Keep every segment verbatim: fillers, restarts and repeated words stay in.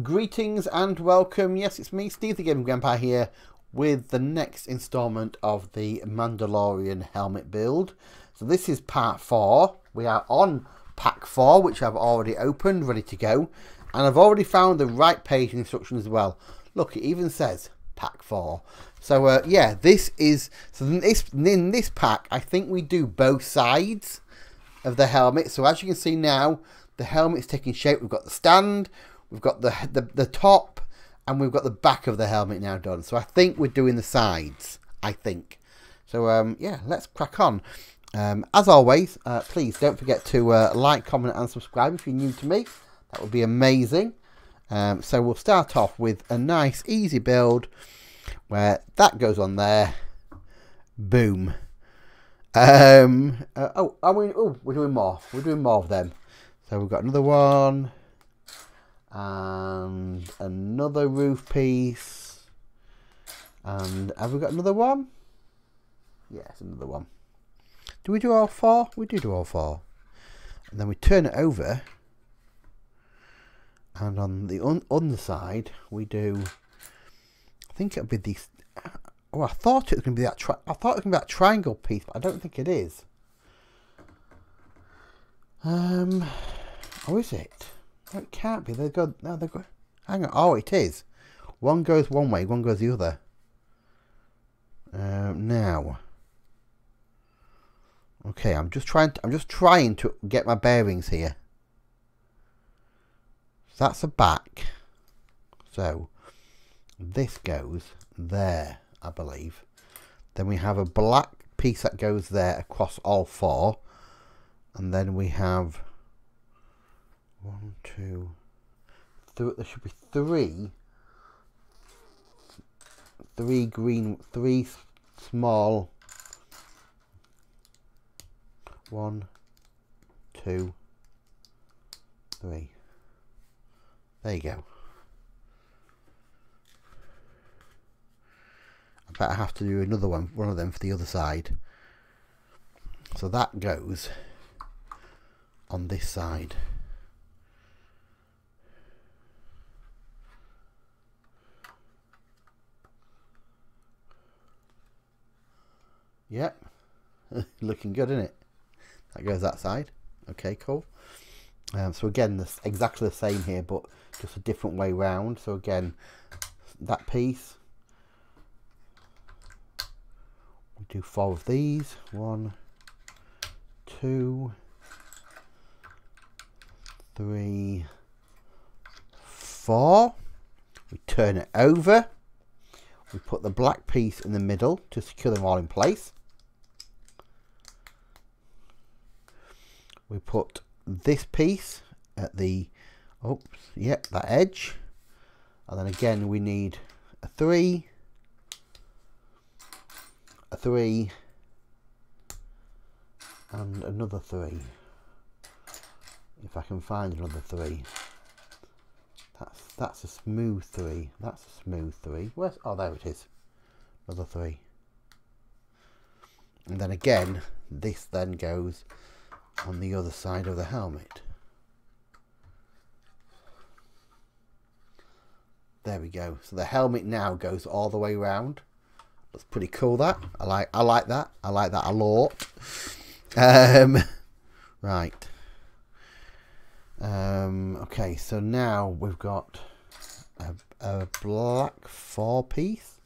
Greetings and welcome. Yes, it's me, Steve the Gaming Grandpa, here with the next installment of the Mandalorian helmet build. So this is part four. We are on pack four, which I've already opened, ready to go. And I've already found the right page instruction as well. Look, it even says pack four. So uh, yeah, this is, so in this, in this pack, I think we do both sides of the helmet. So as you can see now, the helmet's taking shape. We've got the stand, we've got the, the the top, and we've got the back of the helmet now done. So I think we're doing the sides, I think. So, um, yeah, let's crack on. Um, as always, uh, please don't forget to uh, like, comment, and subscribe if you're new to me. That would be amazing. Um, so we'll start off with a nice, easy build where that goes on there. Boom. Um, uh, oh, I mean, oh, we're doing more. We're doing more of them. So we've got another one. And another roof piece. And have we got another one? Yes, another one. Do we do all four? We do do all four. And then we turn it over. And on the un underside, we do. I think it'll be the. Oh, I thought it was going to be that. Tri I thought it was going to be that triangle piece, but I don't think it is. Um, oh, is it? It can't be. They're good. No, they're good. Hang on. Oh, it is. One goes one way. One goes the other. Um, now. Okay, I'm just trying. To, I'm just trying to get my bearings here. So that's a back. So this goes there, I believe. Then we have a black piece that goes there across all four, and then we have. One, two, three, there should be three, three green, three small, one, two, three, there you go. I bet I have to do another one, one of them for the other side. So that goes on this side. Yep, looking good, isn't it? That goes that side. Okay, cool. Um, so again, this exactly the same here, but just a different way round. So again, that piece. We'll do four of these. One, two, three, four. We turn it over. We put the black piece in the middle to secure them all in place. We put this piece at the, oops, yep, that edge. And then again, we need a three, a three, and another three. If I can find another three. That's, that's a smooth three. That's a smooth three. Where's, oh, there it is. Another three. And then again, this then goes on the other side of the helmet. There we go. So the helmet now goes all the way round. That's pretty cool. That I like. I like that. I like that a lot. Um, right. Um, okay, so now we've got a, a black four piece,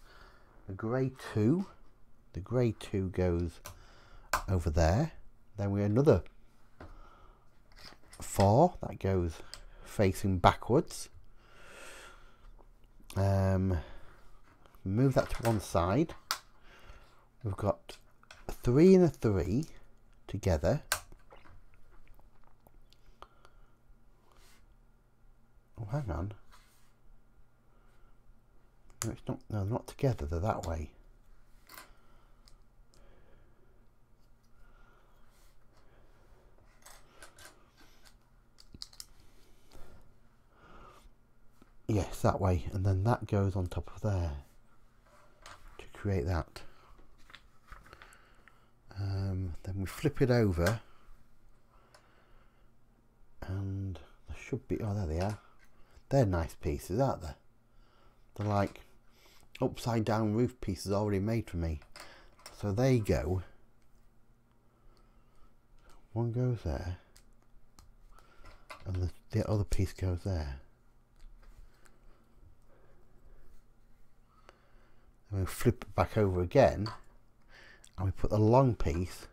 a grey two. The grey two goes over there. Then we have another four that goes facing backwards. Um, move that to one side. We've got a three and a three together. Oh, hang on. No, it's not. No, not together. They're that way. Yes, that way, and then that goes on top of there to create that. Um, then we flip it over, and there should be. Oh, there they are. They're nice pieces, aren't they? They're like upside down roof pieces already made for me. So they go. One goes there. And the, the other piece goes there. And we flip it back over again. And we put the long piece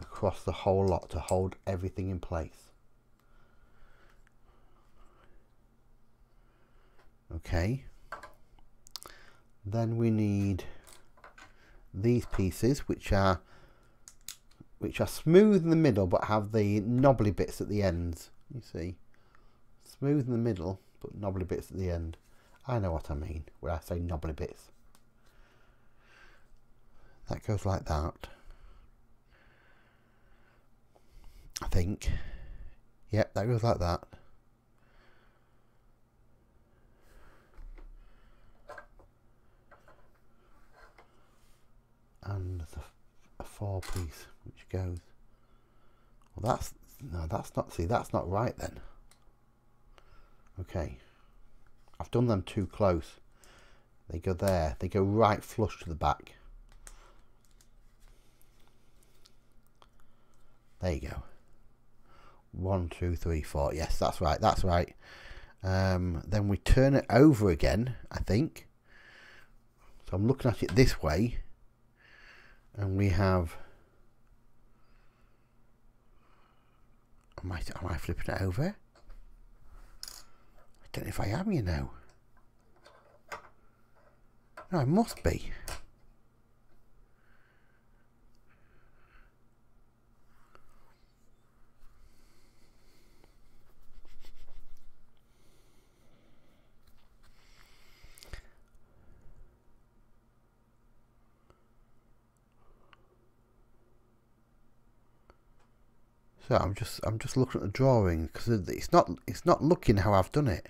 across the whole lot to hold everything in place. Okay. Then we need these pieces, which are which are smooth in the middle but have the knobbly bits at the ends. You see, smooth in the middle but knobbly bits at the end. I know what I mean when I say knobbly bits. That goes like that, I think. Yep, that goes like that. And there's a, a four piece which goes. Well, that's no, that's not. See, that's not right then. Okay, I've done them too close. They go there. They go right flush to the back. There you go. One, two, three, four. Yes, that's right. That's right. Um, then we turn it over again, I think. So I'm looking at it this way. And we have, am I, am I flipping it over? I don't know if I am, you know. No, I must be. So I'm just I'm just looking at the drawing because it's not it's not looking how I've done it.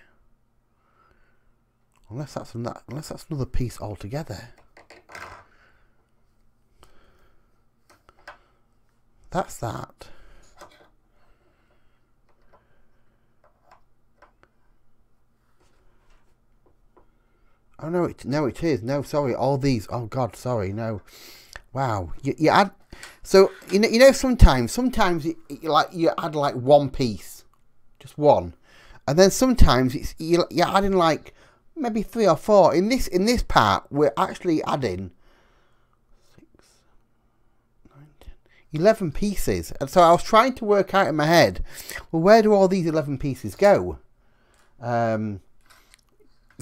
Unless that's another, unless that's another piece altogether. That's that. Oh no! It no, it is no. Sorry, all these. Oh God, sorry, no. Wow, you, you add, so you know, you know sometimes, sometimes you, you like you add like one piece, just one, and then sometimes it's you, you're adding like maybe three or four. In this in this part, we're actually adding six, nine, ten, eleven pieces, and so I was trying to work out in my head, well, where do all these eleven pieces go? Um,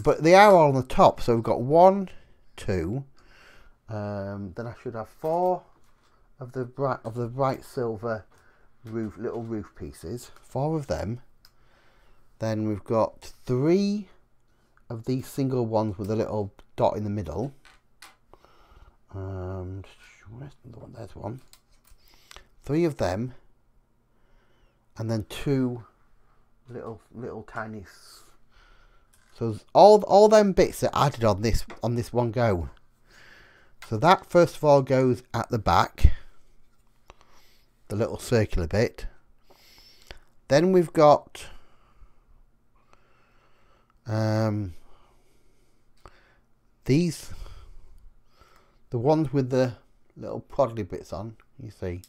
but they are all on the top, so we've got one, two. Um, then I should have four of the bright of the bright silver roof little roof pieces, four of them. Then we've got three of these single ones with a little dot in the middle. Um, where's the one? There's one. Three of them, and then two little little tiny. So all all them bits are added on this on this one go. So that first of all goes at the back, the little circular bit. Then we've got um, these, the ones with the little proddly bits on, you see,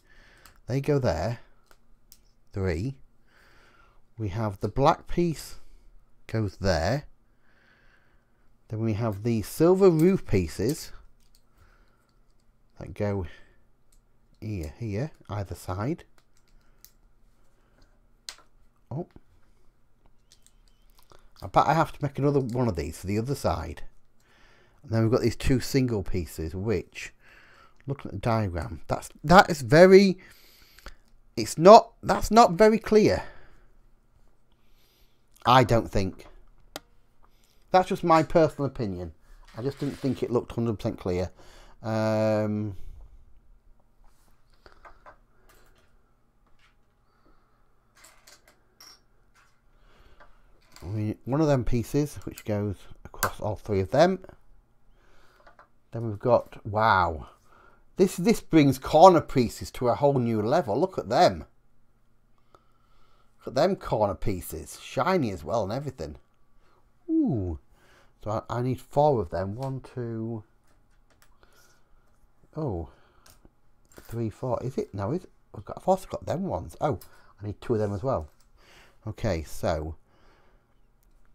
they go there, three. We have the black piece goes there. Then we have the silver roof pieces that go here, here, either side. Oh, I bet I have to make another one of these for the other side. And then we've got these two single pieces, which, looking at the diagram, that's that is very. It's not. That's not very clear. I don't think. That's just my personal opinion. I just didn't think it looked one hundred percent clear. Um, we, one of them pieces which goes across all three of them. Then we've got, wow, this this brings corner pieces to a whole new level. Look at them. Look at them corner pieces. Shiny as well and everything. Ooh. So I, I need four of them. One, two... Oh. Three, four. Is it? No, is it? I've, got, I've also got them ones. Oh, I need two of them as well. Okay, so...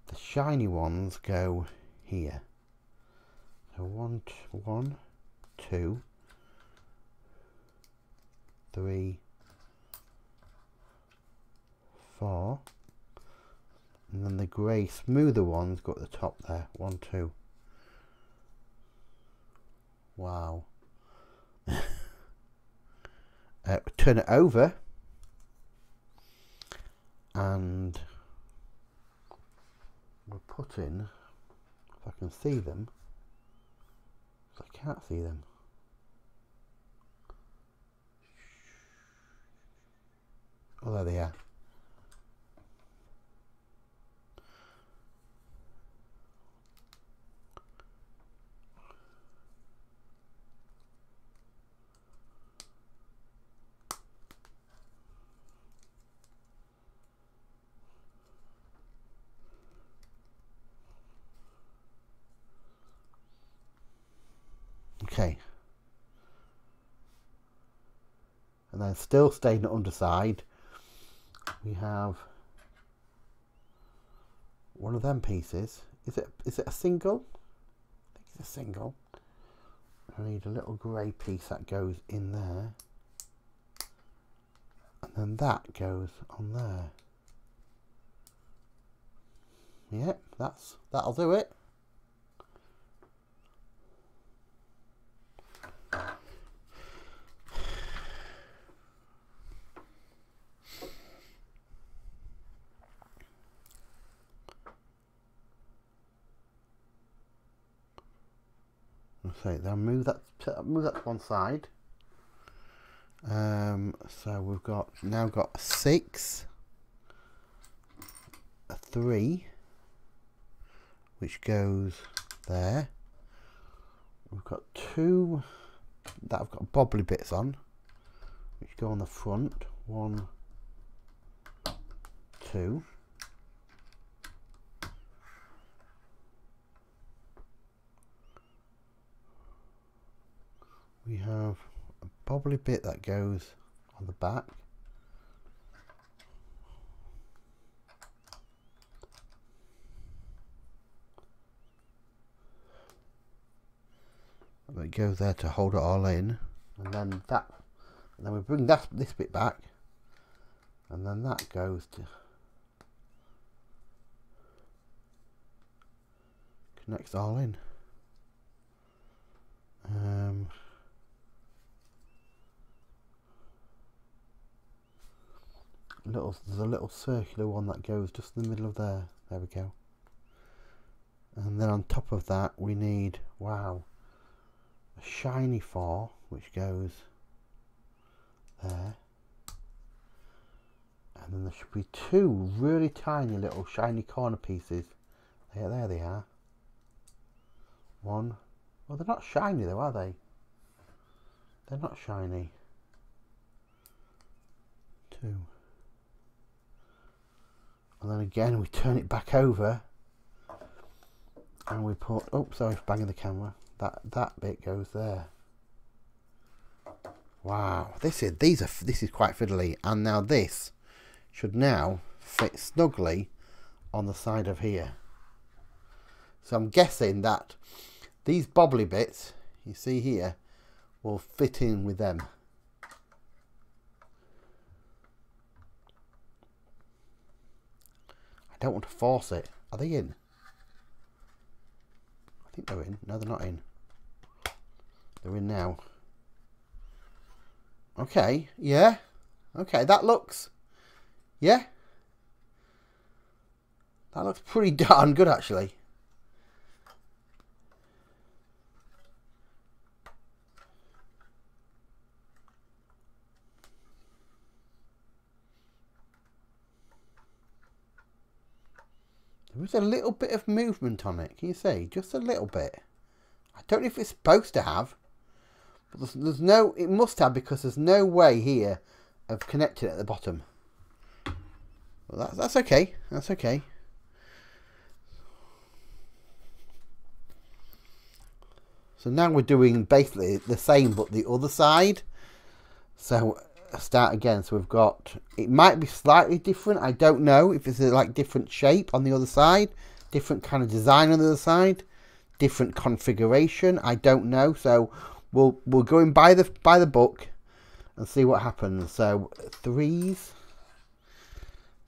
The shiny ones go here. So one, two, one, two, three, four, and then the grey smoother ones go at the top there. One, two. Wow. uh, turn it over, and we'll put in, if I can see them, because I can't see them. Oh, there they are. Okay, and then still staying the underside, we have one of them pieces. Is it is it a single? I think it's a single. I need a little grey piece that goes in there, and then that goes on there. Yep, that's that'll do it. So then move that move that to one side. Um, so we've got now got a six, a three, which goes there. We've got two that I've got bobbly bits on, which go on the front. One, two. We have a bobbly bit that goes on the back. And it goes there to hold it all in. And then that, and then we bring that this bit back. And then that goes to connects all in. Um Little, there's a little circular one that goes just in the middle of there. There we go. And then on top of that we need, wow, a shiny four which goes there. And then there should be two really tiny little shiny corner pieces. There, there they are. One. Well, they're not shiny though, are they? They're not shiny. Two. And then again we turn it back over and we put, oh sorry for banging the camera, that that bit goes there. Wow, this is these are this is quite fiddly. And now this should now fit snugly on the side of here. So I'm guessing that these bobbly bits you see here will fit in with them. Don't want to force it. Are they in? I think they're in. No, they're not in. They're in now. Okay, yeah. Okay, that looks... Yeah. That looks pretty darn good, actually. There's a little bit of movement on it, can you see? Just a little bit. I don't know if it's supposed to have, but there's, there's no, it must have, because there's no way here of connecting at the bottom. Well, that, that's okay. That's okay. So now we're doing basically the same, but the other side. So start again. So we've got, it might be slightly different. I don't know if it's a, like different shape on the other side, different kind of design on the other side, different configuration. I don't know. So we'll, we'll go in by the, by the book and see what happens. So threes.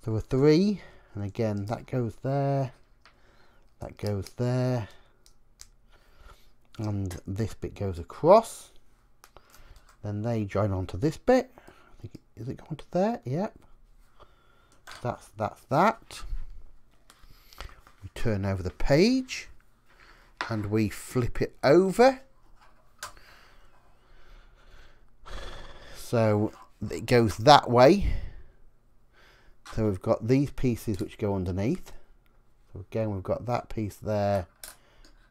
So a three. And again, that goes there. That goes there. And this bit goes across, then they join onto this bit. I think it, is it going to there? Yep. That's that's that. We turn over the page, and we flip it over. So it goes that way. So we've got these pieces which go underneath. So again, we've got that piece there.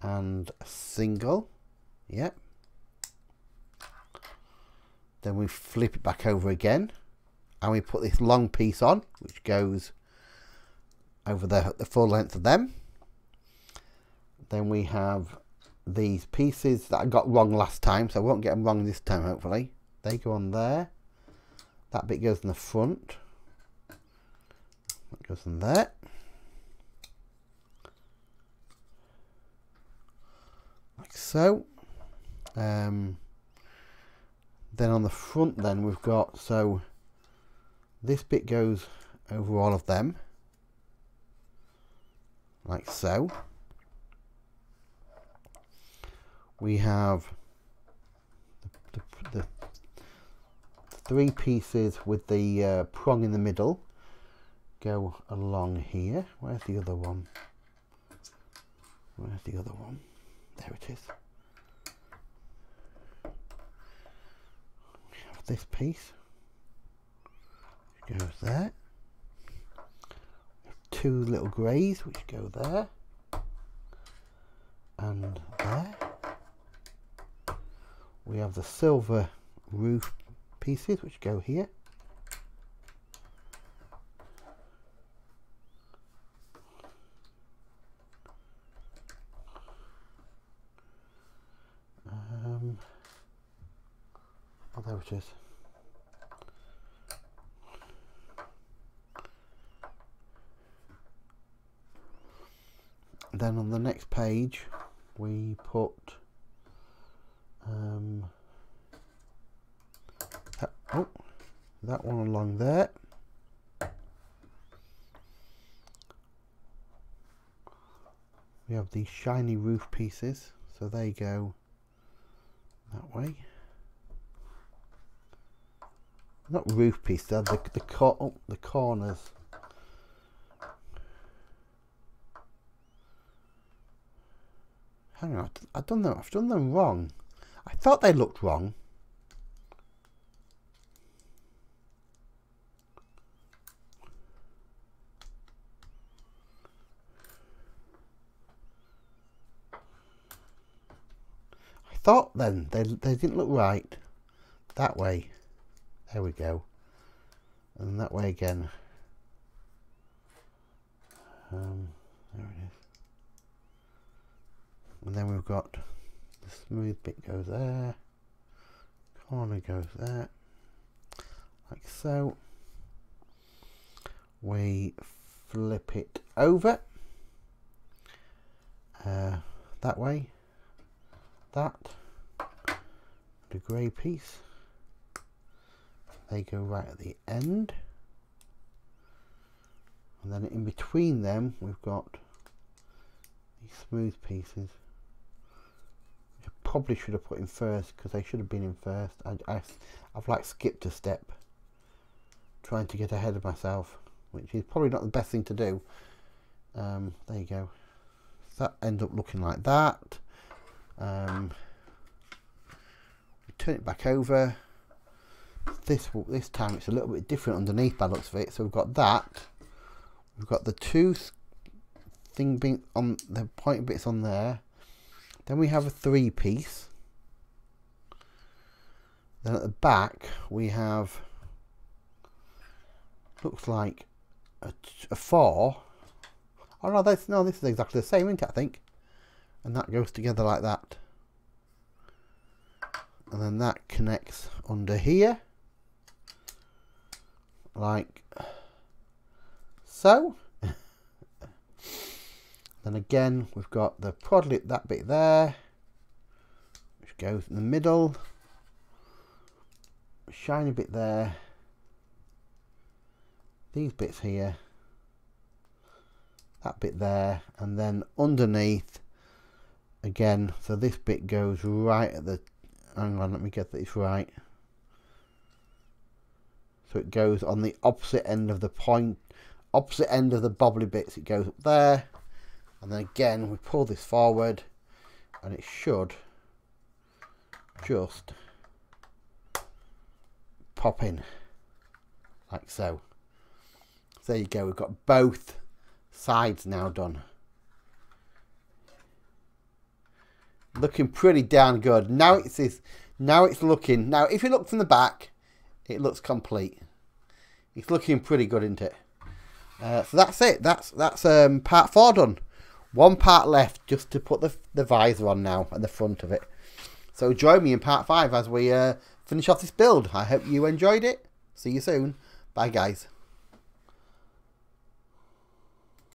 And a single, yep. Then we flip it back over again, and we put this long piece on, which goes over the, the full length of them. Then we have these pieces that I got wrong last time, so I won't get them wrong this time, hopefully. They go on there. That bit goes in the front. That goes in there. Like so. Um, then on the front then we've got, so this bit goes over all of them like so. We have the, the, the three pieces with the uh, prong in the middle go along here. Where's the other one? Where's the other one? There it is. We have this piece. Which goes there. We have two little greys which go there. And there. We have the silver roof pieces which go here. There it is. Then on the next page we put um, that, oh, that one along there. We have these shiny roof pieces, so they go that way. Not roof piece, they're the, the, cor oh, the corners. Hang on, I don't know, I've done them wrong. I thought they looked wrong. I thought then, they, they didn't look right. That way. There we go, and that way again. Um, there it is. And then we've got the smooth bit goes there, corner goes there, like so. We flip it over uh, that way. That the grey piece. They go right at the end, and then in between them we've got these smooth pieces. I probably should have put in first because they should have been in first. I, I, I've like skipped a step, trying to get ahead of myself, which is probably not the best thing to do. Um, there you go. So that ends up looking like that. Um, we turn it back over. This this time it's a little bit different underneath by the looks of it. So we've got that, we've got the two thing being on the point bits on there. Then we have a three piece. Then at the back we have, looks like a, a four. Oh no, this, no, this is exactly the same, isn't it, I think? And that goes together like that. And then that connects under here, like so. Then again, we've got the prod lip, that bit there, which goes in the middle. Shiny bit there. These bits here. That bit there. And then underneath, again, so this bit goes right at the... Hang on, let me get this right. So it goes on the opposite end of the point, opposite end of the bobbly bits. It goes up there. And then again, we pull this forward and it should just pop in like so. So there you go, we've got both sides now done. Looking pretty darn good. Now it's this, now it's looking, now if you look from the back, it looks complete. It's looking pretty good, isn't it? Uh, so that's it, that's that's um, part four done. One part left just to put the, the visor on now and the front of it. So join me in part five as we uh, finish off this build. I hope you enjoyed it. See you soon. Bye guys.